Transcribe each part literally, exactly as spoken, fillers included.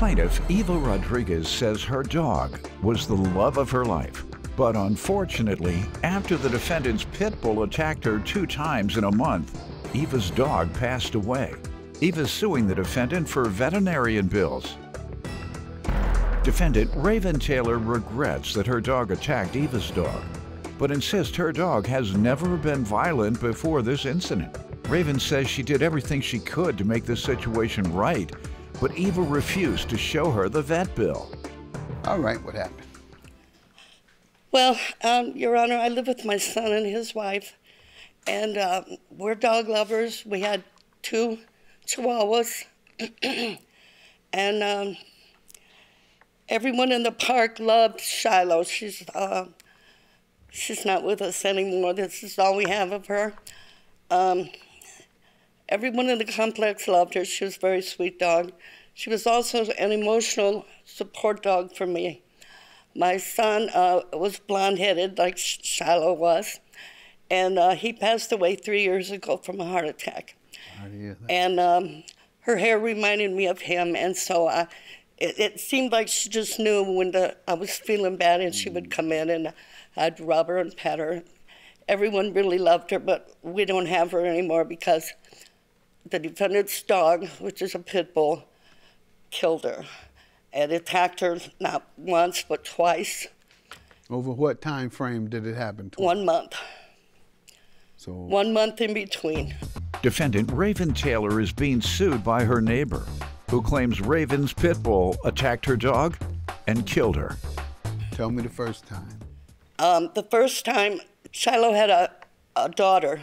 Plaintiff Eva Rodriguez says her dog was the love of her life, but unfortunately, after the defendant's pit bull attacked her two times in a month, Eva's dog passed away. Eva's suing the defendant for veterinarian bills. Defendant Raven Taylor regrets that her dog attacked Eva's dog, but insists her dog has never been violent before this incident. Raven says she did everything she could to make this situation right, but Eva refused to show her the vet bill. All right, what happened? Well, um, Your Honor, I live with my son and his wife, and uh, we're dog lovers. We had two chihuahuas, and um, everyone in the park loved Shiloh. She's, uh, she's not with us anymore. This is all we have of her. Um, everyone in the complex loved her. She was a very sweet dog. She was also an emotional support dog for me. My son uh, was blonde-headed, like Shiloh was, and uh, he passed away three years ago from a heart attack. How do you think? And um, her hair reminded me of him, and so I, it, it seemed like she just knew when the, I was feeling bad, and mm. she would come in, and I'd rub her and pet her. Everyone really loved her, but we don't have her anymore because the defendant's dog, which is a pit bull, killed her. And attacked her not once, but twice. Over what time frame did it happen? Twice? One month. So one month in between. Defendant Raven Taylor is being sued by her neighbor, who claims Raven's pit bull attacked her dog and killed her. Tell me the first time. Um, the first time, Shiloh had a, a daughter,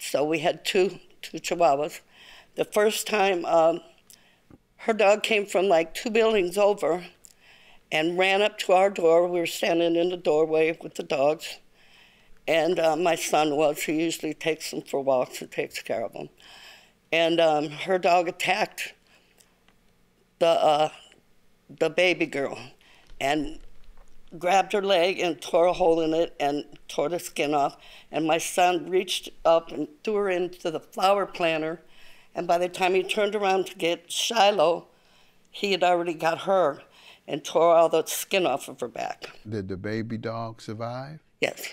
so we had two, two chihuahuas. The first time, um, her dog came from like two buildings over and ran up to our door. We were standing in the doorway with the dogs. And uh, my son was, he usually takes them for walks and takes care of them. And um, her dog attacked the, uh, the baby girl and grabbed her leg and tore a hole in it and tore the skin off. And my son reached up and threw her into the flower planter. And by the time he turned around to get Shiloh, he had already got her and tore all the skin off of her back. Did the baby dog survive? Yes.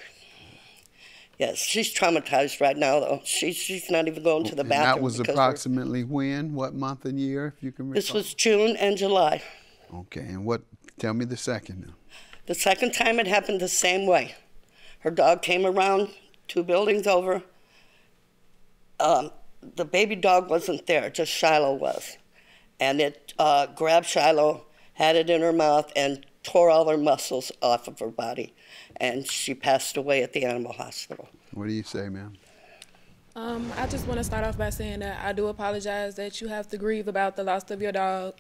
Yes, she's traumatized right now, though. She, she's not even going to the bathroom. And that was approximately when? What month and year, if you can recall? This was June and July. Okay, and what, tell me the second now. The second time it happened the same way. Her dog came around two buildings over. Um, The baby dog wasn't there, just Shiloh was. And it uh, grabbed Shiloh, had it in her mouth, and tore all her muscles off of her body. And she passed away at the animal hospital. What do you say, ma'am? Um, I just want to start off by saying that I do apologize that you have to grieve about the loss of your dog.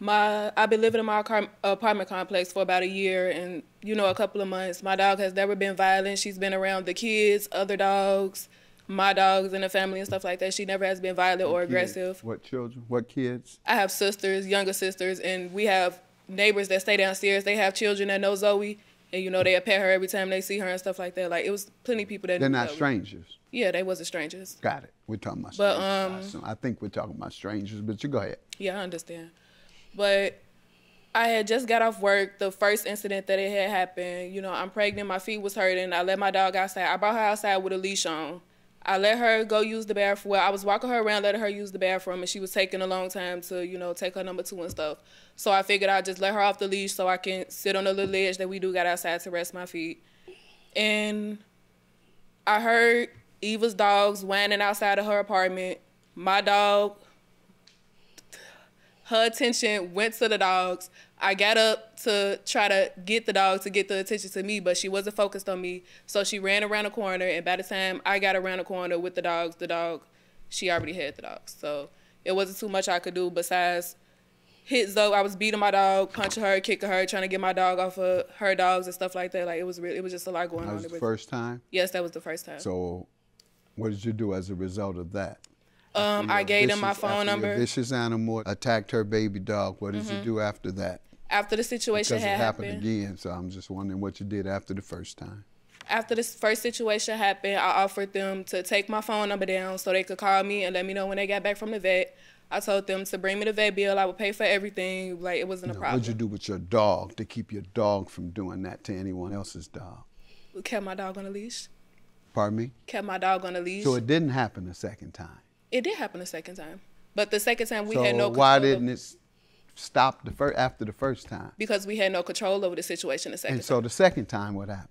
My, I've been living in my apartment complex for about a year and, you know, a couple of months. My dog has never been violent. She's been around the kids, other dogs, my dogs and the family and stuff like that. She never has been violent or aggressive. What children? What kids? I have sisters, younger sisters, and we have neighbors that stay downstairs. They have children that know Zoe, and, you know, they pet her every time they see her and stuff like that. Like, it was plenty of people that They're knew They're not Zoe. strangers. Yeah, they wasn't strangers. Got it. We're talking about but, strangers. Um, I think we're talking about strangers, but you go ahead. Yeah, I understand. But I had just got off work, the first incident that it had happened. You know, I'm pregnant, my feet was hurting. I let my dog outside. I brought her outside with a leash on. I let her go use the bathroom. Well, I was walking her around, letting her use the bathroom, and she was taking a long time to, you know, take her number two and stuff. So I figured I'd just let her off the leash so I can sit on the little ledge that we do got outside to rest my feet. And I heard Eva's dogs whining outside of her apartment. My dog, her attention went to the dogs. I got up to try to get the dog to get the attention to me, but she wasn't focused on me. So she ran around the corner, and by the time I got around the corner with the dogs, the dog, she already had the dogs. So it wasn't too much I could do besides hit Zoe. I was beating my dog, punching her, kicking her, trying to get my dog off of her dogs and stuff like that. Like, it was really, it was just a lot going on. That was the first time? Yes, that was the first time. So what did you do as a result of that? Um, I gave them my phone number. Vicious animal attacked her baby dog. What did you do after that? After the situation had happened. Because it happened again, so I'm just wondering what you did after the first time. After this first situation happened, I offered them to take my phone number down so they could call me and let me know when they got back from the vet. I told them to bring me the vet bill. I would pay for everything. Like, it wasn't now, a problem. What'd you do with your dog to keep your dog from doing that to anyone else's dog? We kept my dog on a leash. Pardon me? Kept my dog on a leash. So it didn't happen the second time? It did happen the second time. But the second time, we so had no control. So why didn't it stop the fir after the first time? Because we had no control over the situation the second and time. And so the second time, what happened?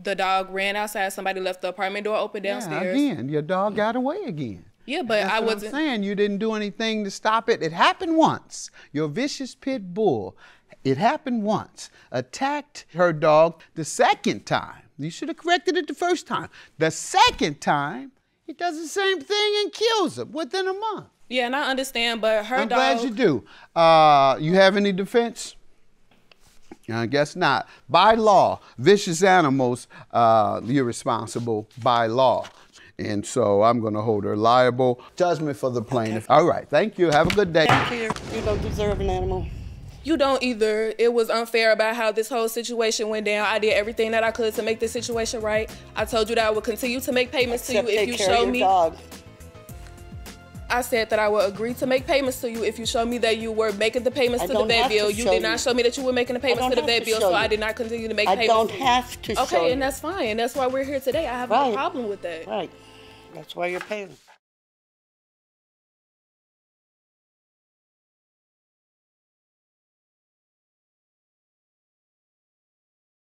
The dog ran outside. Somebody left the apartment door open downstairs. Yeah, again, your dog got away again. Yeah, but I wasn't. That's what I'm saying, you didn't do anything to stop it. It happened once. Your vicious pit bull, it happened once, attacked her dog the second time. You should have corrected it the first time. The second time, it does the same thing and kills him within a month. Yeah, and I understand, but her I'm dog. I'm glad you do. Uh, you have any defense? I guess not. By law, vicious animals, uh, you're responsible by law. And so I'm going to hold her liable. Judgment for the plaintiff. Okay. All right. Thank you. Have a good day. You don't deserve an animal. You don't either. It was unfair about how this whole situation went down. I did everything that I could to make this situation right. I told you that I would continue to make payments Except to you if you show me. Dog. I said that I would agree to make payments to you if you show me that you were making the payments I to the vet bill. You did not show me that you were making the payments to the vet bill, so you. I did not continue to make I payments. I don't have to. Okay, show and you. That's fine. That's why we're here today. I have right. no problem with that. Right. That's why you're paying.